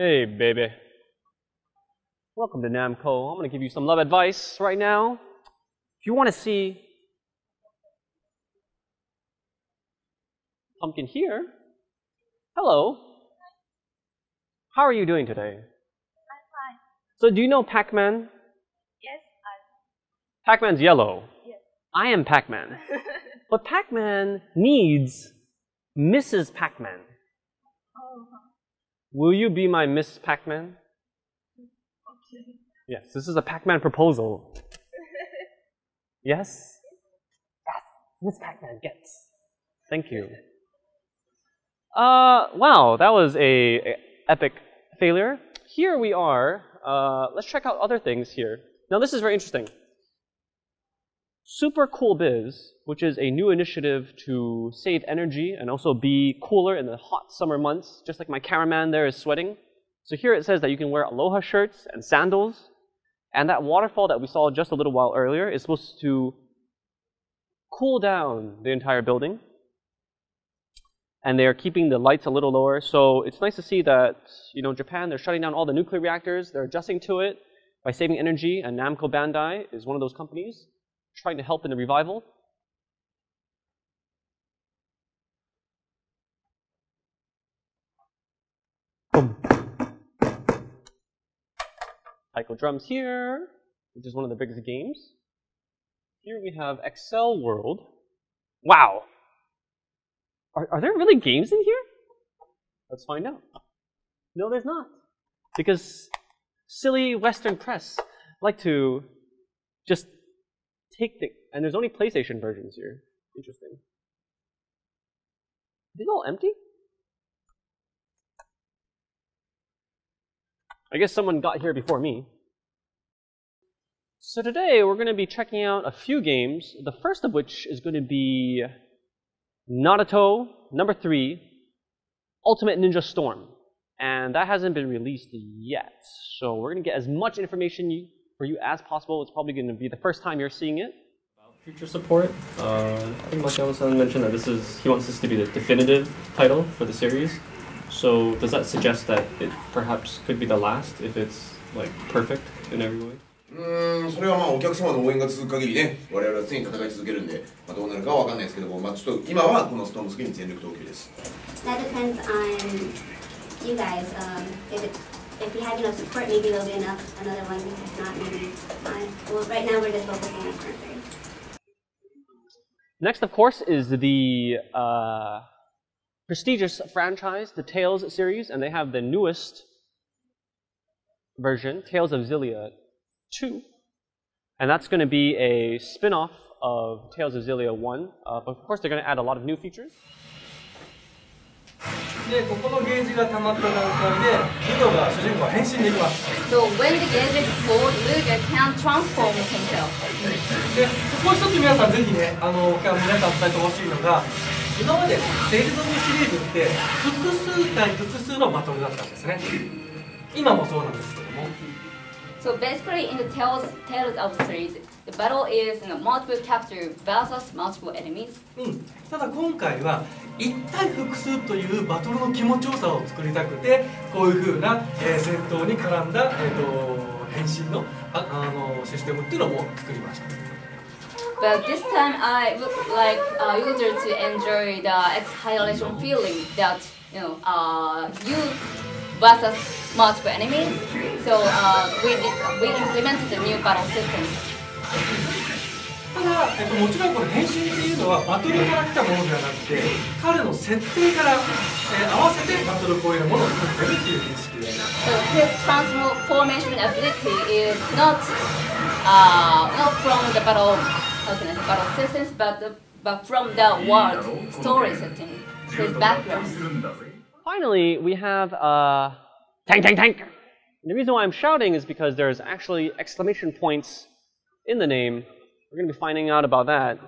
Hey, baby. Welcome to Namco. I'm going to give you some love advice right now. If you want to see Pumpkin here, hello. How are you doing today? I'm fine. So do you know Pac-Man? Yes, I do. Pac-Man's yellow. Yes. I am Pac-Man. But Pac-Man needs Mrs. Pac-Man. Oh. Will you be my Miss Pac-Man? Okay. Yes, this is a Pac-Man proposal. Yes? Yes, Miss Pac-Man gets. Thank you. Wow, that was a epic failure. Here we are. Let's check out other things here. Now this is very interesting. Super Cool Biz, which is a new initiative to save energy and also be cooler in the hot summer months, just like my cameraman there is sweating. So here it says that you can wear aloha shirts and sandals, and that waterfall that we saw just a little while earlier is supposed to cool down the entire building. And they are keeping the lights a little lower, so it's nice to see that, you know, Japan, they're shutting down all the nuclear reactors, they're adjusting to it by saving energy, and Namco Bandai is one of those companies trying to help in the revival. Boom. Taiko Drums here, which is one of the biggest games. Here we have Excel World. Wow! Are there really games in here? Let's find out. No, there's not. Because silly Western press like to just take the... And there's only PlayStation versions here. Interesting. Are these all empty? I guess someone got here before me. So today we're going to be checking out a few games. The first of which is going to be... NARUTO #3, Ultimate Ninja Storm, and that hasn't been released yet, so we're going to get as much information for you as possible. It's probably going to be the first time you're seeing it. About future support, I think Nakayama-san mentioned that this is, he wants this to be the definitive title for the series, so does that suggest that it perhaps could be the last if it's like perfect in every way? それはまあお客様の応援が続く限りね、我々は常に戦い続けるんで、まあどうなるかはわかんないですけども、まあちょっと今はこのストームスキーに全力投球です。That depends on you guys. If you have enough support, maybe there'll be enough another one. If not, maybe well, right now we're just focusing on current. Next, of course, is the prestigious franchise, the Tales series, and they have the newest version, Tales of Xillia 2, and that's going to be a spin-off of Tales of Xillia 1, but of course they're going to add a lot of new features. So when the gauge is full, Luga can transform himself. 今までテイルズ・オブ・シリーズって複数対複数のバトルだったんですね。今もそうなんですけども。 So basically, in the Tales of series, the battle is multiple capture versus multiple enemies. ただ今回は一対複数というバトルの気持ちよさを作りたくて、こういう風な戦闘に絡んだ変身のシステムっていうのも作りました。 But this time, I would like users to enjoy the exhilaration feeling that you versus multiple enemies. So we implemented the new battle system. ただ、もちろんこの変身っていうのはバトルから来たものではなくて、彼の設定から合わせてバトルこういうものを作ってるっていう認識です。So his transformation ability is not from the battle. Okay, battle systems, but from the world story setting, his background. Finally, we have Tank Tank Tank. The reason why I'm shouting is because there's actually exclamation points in the name. We're going to be finding out about that.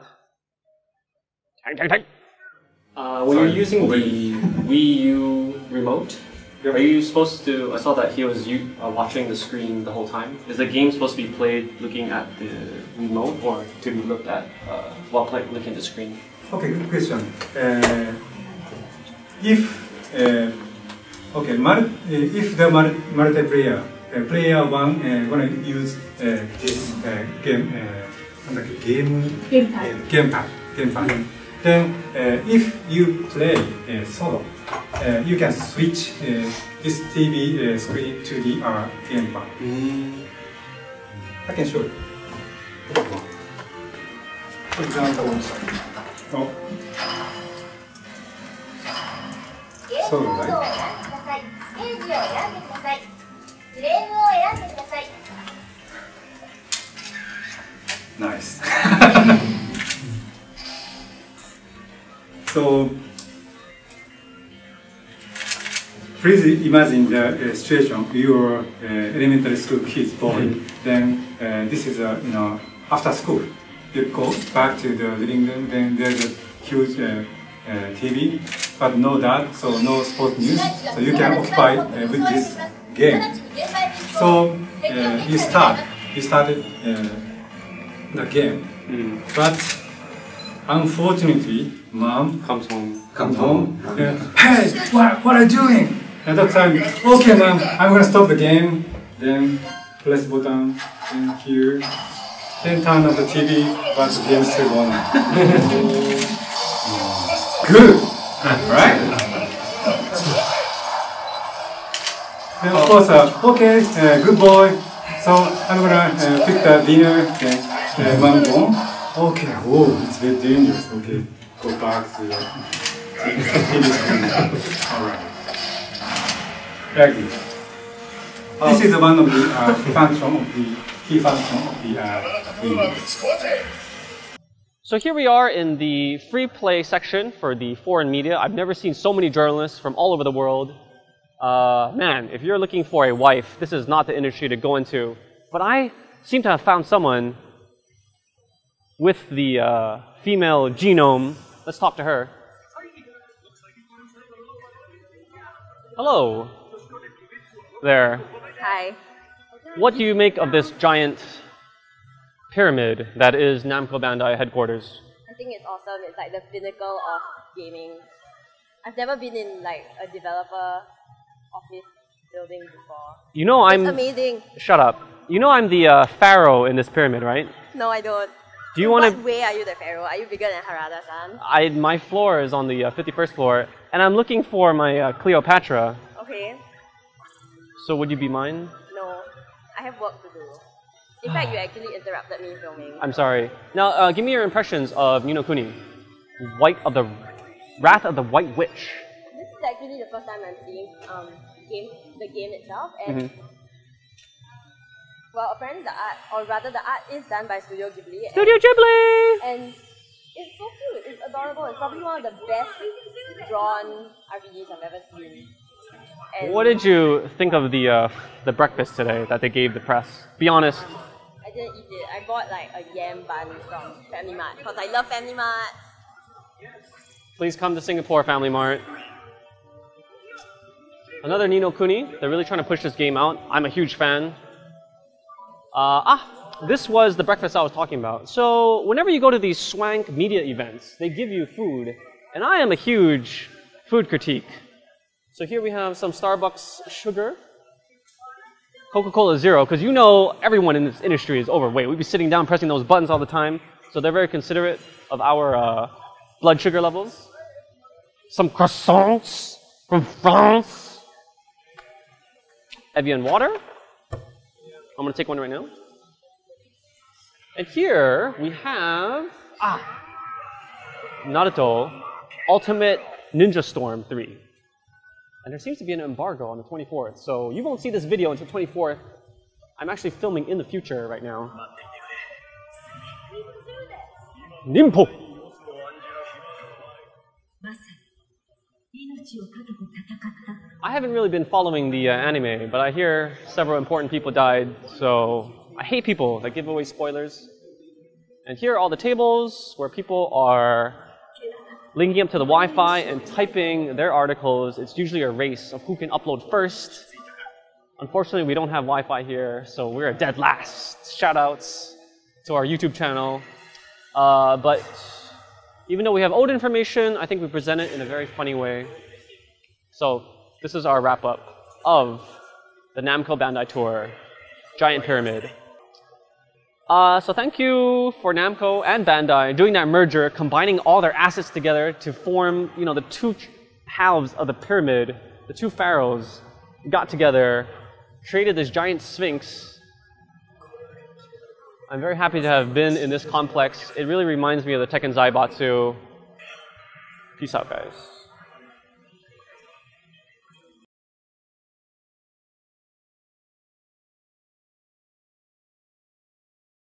Tank Tank Tank. When you're using the Wii U remote, are you supposed to? I saw that he was watching the screen the whole time. Is the game supposed to be played looking at the remote or to be looked at while looking at the screen? Okay, good question. If Okay, if the multiplayer, player one gonna use this game, gamepad. Then if you play solo, you can switch this TV screen to the gamepad. I can show you. For example, oh. Solo, right? Nice. So, please imagine the situation. You are elementary school kids, boy. Then this is a after school. You go back to the living room. Then there's a huge TV, but no dad, so no sport news. So you can occupy with this game. So you started the game, but unfortunately, mom comes home. Hey, what are you doing? At that time, okay, mom, I'm gonna stop the game. Then press button, and here, then turn off the TV, but the game still on. Good, right? Then of course, okay, good boy. So I'm gonna pick the dinner. Then mom gone. Okay, oh, it's very dangerous. Okay, go back to the TV screen. All right. Like this. This is one of the key function of the game. So here we are in the free play section for the foreign media. I've never seen so many journalists from all over the world. Man, if you're looking for a wife, this is not the industry to go into. But I seem to have found someone with the female genome. Let's talk to her. Hello. There. Hi. What do you make of this giant pyramid that is Namco Bandai headquarters? I think it's awesome. It's like the pinnacle of gaming. I've never been in like a developer office building before. You know I'm... It's amazing. Shut up. You know I'm the pharaoh in this pyramid, right? No, I don't. Do you want to... What way are you the pharaoh? Are you bigger than Harada-san? My floor is on the 51st floor, and I'm looking for my Cleopatra. Okay. So would you be mine? No. I have work to do. In fact, you actually interrupted me filming. I'm sorry. Now, give me your impressions of Ni No Kuni. White of the... Wrath of the White Witch. It's actually the first time I'm seeing the game itself, and well, apparently the art, or rather the art, is done by Studio Ghibli. Studio Ghibli! And it's so cute, it's adorable, it's probably one of the best drawn RPGs I've ever seen. And what did you think of the breakfast today that they gave the press? Be honest. I didn't eat it. I bought like a yam bun from Family Mart, because I love Family Mart. Please come to Singapore, Family Mart. Another Ni No Kuni. They're really trying to push this game out. I'm a huge fan. This was the breakfast I was talking about. So whenever you go to these swank media events, they give you food. And I am a huge food critique. So here we have some Starbucks sugar. Coca-Cola Zero, because you know everyone in this industry is overweight. We'd be sitting down pressing those buttons all the time. So they're very considerate of our blood sugar levels. Some croissants from France. Evian water. I'm going to take one right now. And here we have NARUTO Ultimate Ninja Storm 3. And there seems to be an embargo on the 24th, so you won't see this video until 24th. I'm actually filming in the future right now. Ninpo! I haven't really been following the anime, but I hear several important people died, so I hate people that give away spoilers. And here are all the tables where people are linking up to the Wi-Fi and typing their articles. It's usually a race of who can upload first. Unfortunately, we don't have Wi-Fi here, so we're dead last. Shout-outs to our YouTube channel. But even though we have old information, I think we present it in a very funny way. So This is our wrap-up of the Namco Bandai Tour, Giant Pyramid. So thank you for Namco and Bandai doing that merger, combining all their assets together to form, you know, the two halves of the pyramid, the two pharaohs got together, created this giant sphinx. I'm very happy to have been in this complex. It really reminds me of the Tekken Zaibatsu. Peace out, guys.